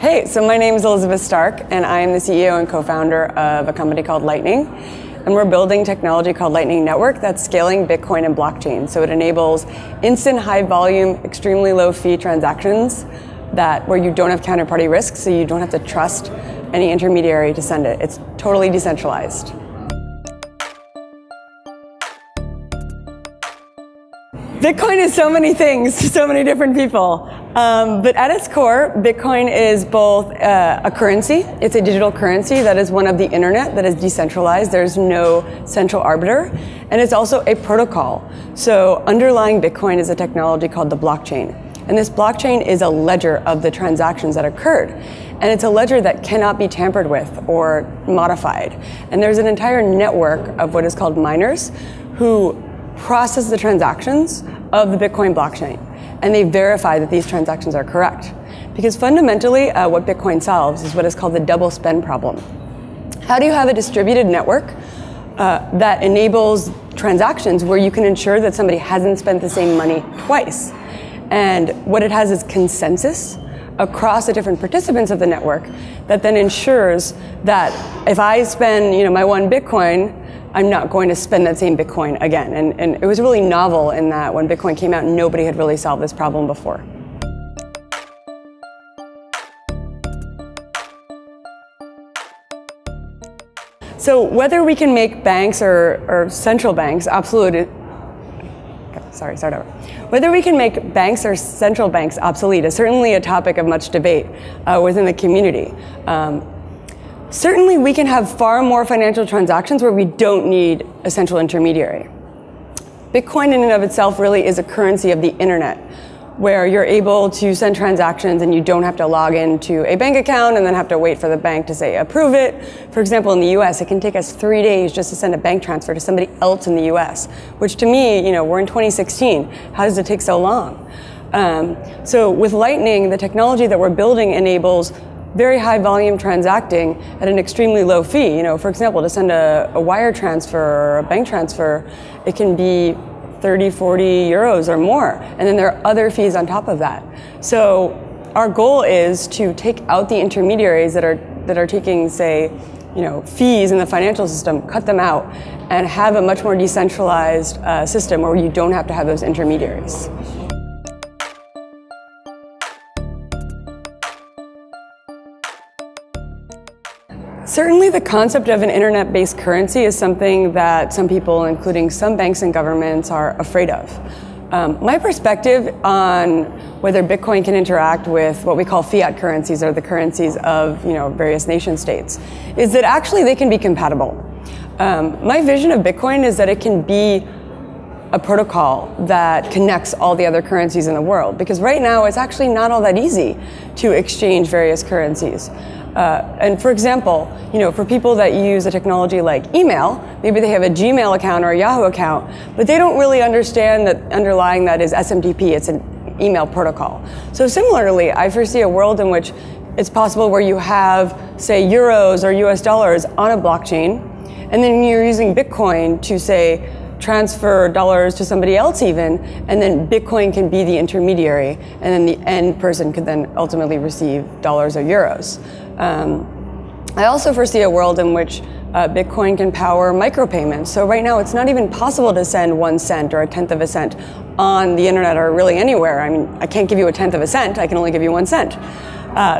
Hey, so my name is Elizabeth Stark, and I am the CEO and co-founder of a company called Lightning. And we're building technology called Lightning Network that's scaling Bitcoin and blockchain. So it enables instant, high volume, extremely low fee transactions where you don't have counterparty risk, so you don't have to trust any intermediary to send it. It's totally decentralized. Bitcoin is so many things to so many different people. But at its core, Bitcoin is both a currency. It's a digital currency that is one of the internet that is decentralized. There's no central arbiter. And it's also a protocol. So underlying Bitcoin is a technology called the blockchain. And this blockchain is a ledger of the transactions that occurred. And it's a ledger that cannot be tampered with or modified. And there's an entire network of what is called miners who process the transactions of the Bitcoin blockchain. And they verify that these transactions are correct. Because fundamentally, what Bitcoin solves is what is called the double spend problem. How do you have a distributed network that enables transactions where you can ensure that somebody hasn't spent the same money twice? And what it has is consensus across the different participants of the network that then ensures that if I spend my one Bitcoin, I'm not going to spend that same Bitcoin again. And it was really novel in that when Bitcoin came out, nobody had really solved this problem before. So whether we can make banks or central banks absolute, Whether we can make banks or central banks obsolete is certainly a topic of much debate within the community. Certainly, we can have far more financial transactions where we don't need a central intermediary. Bitcoin in and of itself really is a currency of the internet, where you're able to send transactions and you don't have to log into a bank account and then have to wait for the bank to say approve it. For example, in the US, it can take us 3 days just to send a bank transfer to somebody else in the US, which to me, we're in 2016. How does it take so long? So with Lightning, the technology that we're building enables very high volume transacting at an extremely low fee. For example, to send a wire transfer or a bank transfer, it can be 30, 40 euros or more. And then there are other fees on top of that. So our goal is to take out the intermediaries that are taking, say, fees in the financial system, cut them out, and have a much more decentralized system where you don't have to have those intermediaries. Certainly the concept of an internet-based currency is something that some people, including some banks and governments, are afraid of. My perspective on whether Bitcoin can interact with what we call fiat currencies or the currencies of various nation states is that actually they can be compatible. My vision of Bitcoin is that it can be a protocol that connects all the other currencies in the world, because right now it's actually not all that easy to exchange various currencies. And for example, for people that use a technology like email, maybe they have a Gmail account or a Yahoo account, but they don't really understand that underlying that is SMTP, it's an email protocol. So similarly, I foresee a world in which it's possible where you have, say, euros or US dollars on a blockchain, and then you're using Bitcoin to, say, transfer dollars to somebody else even, and then Bitcoin can be the intermediary, and then the end person could then ultimately receive dollars or euros. I also foresee a world in which Bitcoin can power micropayments. So right now it's not even possible to send 1 cent or a tenth of a cent on the internet or really anywhere. I mean, I can't give you a tenth of a cent, I can only give you 1 cent.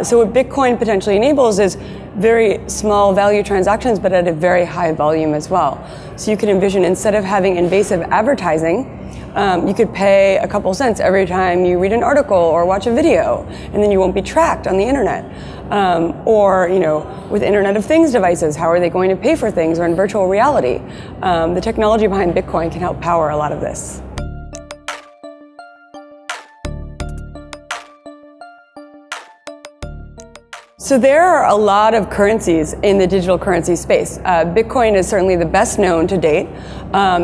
So what Bitcoin potentially enables is very small value transactions, but at a very high volume as well. So you can envision, instead of having invasive advertising, you could pay a couple cents every time you read an article or watch a video, and then you won't be tracked on the internet. Or, with Internet of Things devices, how are they going to pay for things? Or in virtual reality, the technology behind Bitcoin can help power a lot of this. So there are a lot of currencies in the digital currency space. Bitcoin is certainly the best known to date.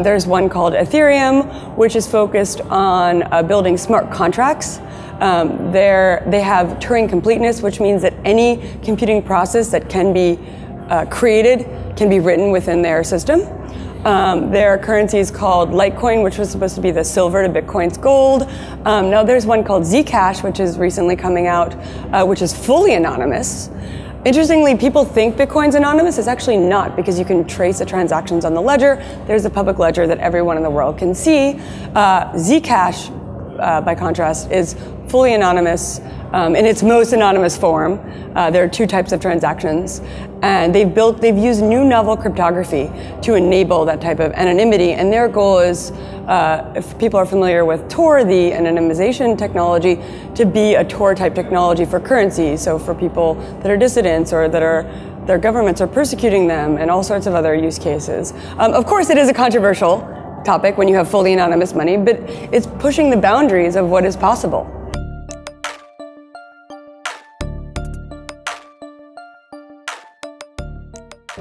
There's one called Ethereum, which is focused on building smart contracts. They have Turing completeness, which means that any computing process that can be created can be written within their system. There are currencies called Litecoin, which was supposed to be the silver to Bitcoin's gold. Now there's one called Zcash, which is recently coming out, which is fully anonymous. Interestingly, people think Bitcoin's anonymous. It's actually not, because you can trace the transactions on the ledger. There's a public ledger that everyone in the world can see. Zcash, by contrast, is fully anonymous in its most anonymous form. There are two types of transactions, and they've used new novel cryptography to enable that type of anonymity. And their goal is, if people are familiar with Tor, the anonymization technology, to be a Tor-type technology for currency. So for people that are dissidents or that are their governments are persecuting them, and all sorts of other use cases. Of course, it is a controversial topic when you have fully anonymous money, but it's pushing the boundaries of what is possible.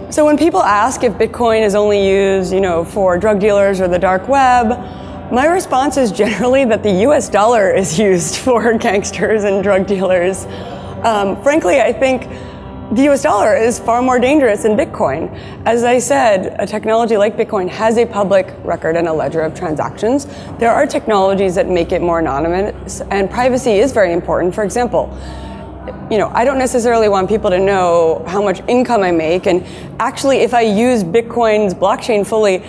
So when people ask if Bitcoin is only used, for drug dealers or the dark web, my response is generally that the US dollar is used for gangsters and drug dealers. Frankly, I think the US dollar is far more dangerous than Bitcoin. As I said, a technology like Bitcoin has a public record and a ledger of transactions. There are technologies that make it more anonymous, and privacy is very important. For example, I don't necessarily want people to know how much income I make, and actually if I use Bitcoin's blockchain fully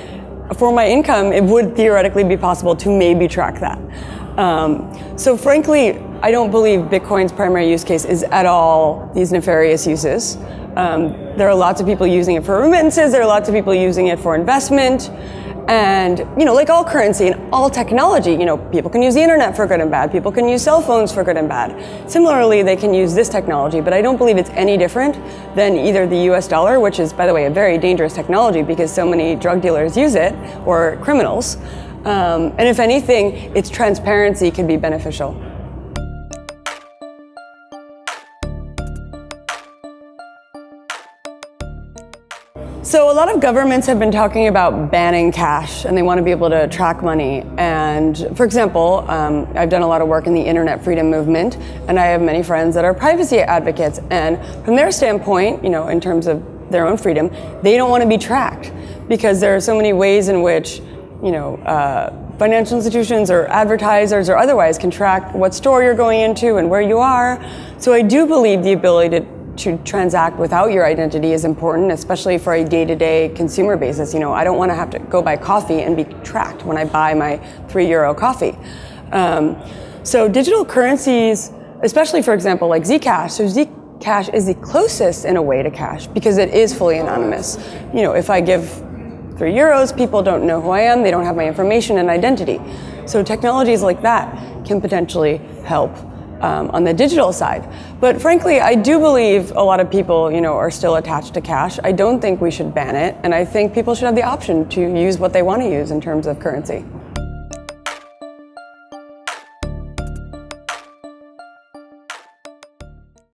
for my income, it would theoretically be possible to maybe track that. So frankly, I don't believe Bitcoin's primary use case is at all these nefarious uses. There are lots of people using it for remittances, there are lots of people using it for investment. And, like all currency and all technology, people can use the internet for good and bad. People can use cell phones for good and bad. Similarly, they can use this technology, but I don't believe it's any different than either the US dollar, which is, by the way, a very dangerous technology because so many drug dealers use it, or criminals. And if anything, its transparency can be beneficial. So a lot of governments have been talking about banning cash, and they want to be able to track money. And for example, I've done a lot of work in the internet freedom movement, and I have many friends that are privacy advocates. And from their standpoint, in terms of their own freedom, they don't want to be tracked because there are so many ways in which, financial institutions or advertisers or otherwise can track what store you're going into and where you are. So I do believe the ability to transact without your identity is important, especially for a day-to-day consumer basis. I don't want to have to go buy coffee and be tracked when I buy my €3 coffee. So digital currencies, especially for example like Zcash, so Zcash is the closest in a way to cash because it is fully anonymous. If I give €3, people don't know who I am, they don't have my information and identity. So technologies like that can potentially help on the digital side. But frankly, I do believe a lot of people, are still attached to cash. I don't think we should ban it, and I think people should have the option to use what they want to use in terms of currency.